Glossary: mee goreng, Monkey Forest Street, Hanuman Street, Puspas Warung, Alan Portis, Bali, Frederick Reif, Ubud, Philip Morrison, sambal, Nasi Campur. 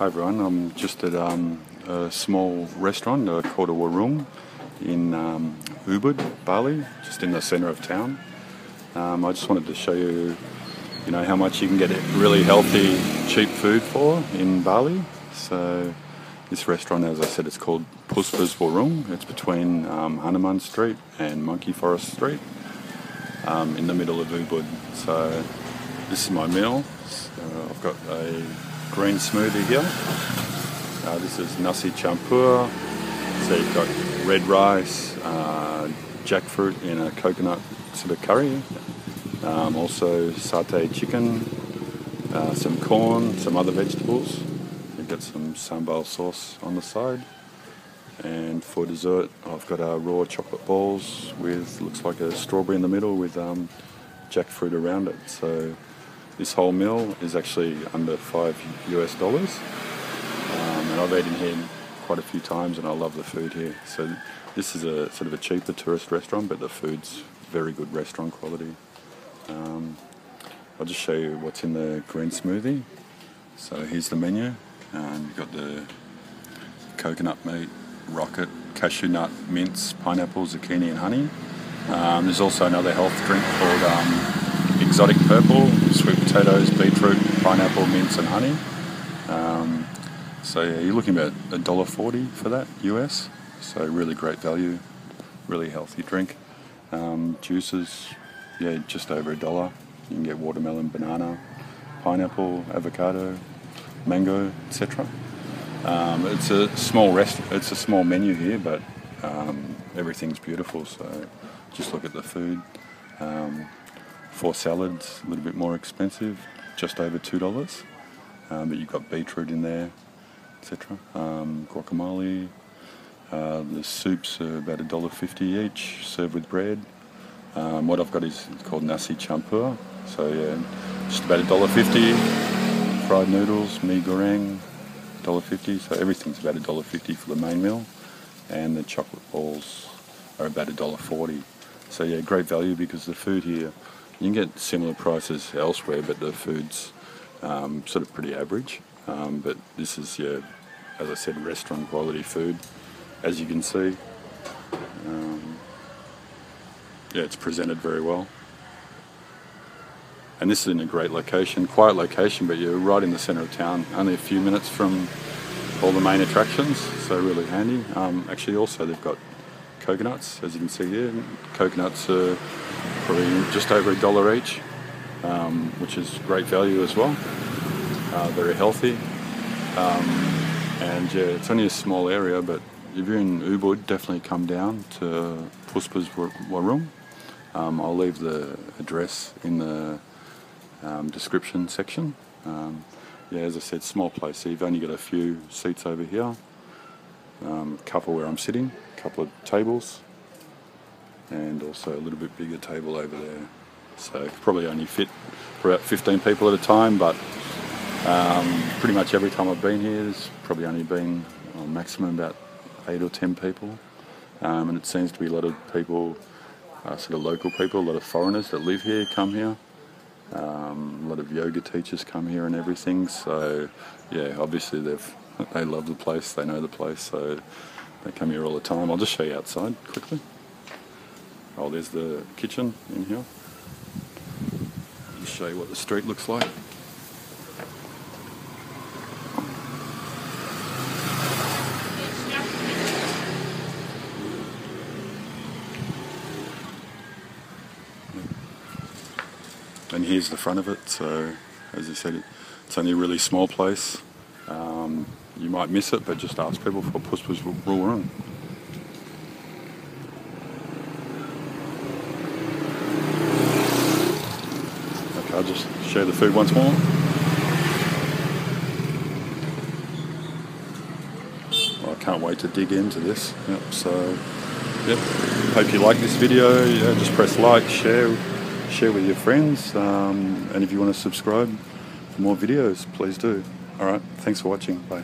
Hi everyone, I'm just at a small restaurant called a warung in Ubud, Bali, just in the centre of town. I just wanted to show you, how much you can get really healthy, cheap food for in Bali. So this restaurant, as I said, it's called Puspas Warung. It's between Hanuman Street and Monkey Forest Street in the middle of Ubud. So this is my meal. I've got a green smoothie here. This is Nasi Campur. So you've got red rice, jackfruit in a coconut sort of curry. Also satay chicken, some corn, some other vegetables. You've got some sambal sauce on the side. And for dessert, I've got raw chocolate balls with, looks like a strawberry in the middle with jackfruit around it. So this whole meal is actually under $5 US. And I've eaten here quite a few times and I love the food here. So this is a sort of a cheaper tourist restaurant, but the food's very good restaurant quality. I'll just show you what's in the green smoothie. So here's the menu. You've got the coconut meat, rocket, cashew nut, mince, pineapple, zucchini and honey. There's also another health drink called exotic purple, sweet potatoes, beetroot, pineapple, mince and honey. So yeah, you're looking at $1.40 for that US, so really great value, really healthy drink. Juices, yeah, just over $1. You can get watermelon, banana, pineapple, avocado, mango, etc. It's a small menu here, but everything's beautiful, so just look at the food. Four salads, a little bit more expensive, just over $2, but you've got beetroot in there, etc. Guacamole, the soups are about $1.50 each, served with bread. What I've got is called nasi campur, so yeah, just about $1.50. Fried noodles, mee goreng, $1.50, so everything's about $1.50 for the main meal, and the chocolate balls are about $1.40. So yeah, great value, because the food here, you can get similar prices elsewhere, but the food's sort of pretty average. But this is, yeah, as I said, restaurant quality food, as you can see. Yeah, it's presented very well. And this is in a great location, quiet location, but you're right in the centre of town, only a few minutes from all the main attractions, so really handy. Actually, also they've got coconuts, as you can see here. Coconuts are probably just over $1 each, which is great value as well. Very healthy, and yeah, it's only a small area, but if you're in Ubud, definitely come down to Puspas Warung. I'll leave the address in the description section. Yeah, as I said, small place, so you've only got a few seats over here. Couple where I'm sitting, a couple of tables, and also a little bit bigger table over there. So it could probably only fit for about 15 people at a time, but pretty much every time I've been here, there's probably only been maximum about 8 or 10 people. And it seems to be a lot of people, sort of local people, a lot of foreigners that live here come here. A lot of yoga teachers come here and everything. So yeah, obviously they love the place, they know the place, so they come here all the time. I'll just show you outside quickly. Oh, there's the kitchen in here. I'll just show you what the street looks like. And here's the front of it, so as I said, it's only a really small place. You might miss it, but just ask people for Puspas Warung. Okay, I'll just share the food once more. Well, I can't wait to dig into this. Yep, so, yep, hope you like this video. Yeah, just press like, share with your friends, and if you want to subscribe for more videos, please do. Alright, thanks for watching. Bye.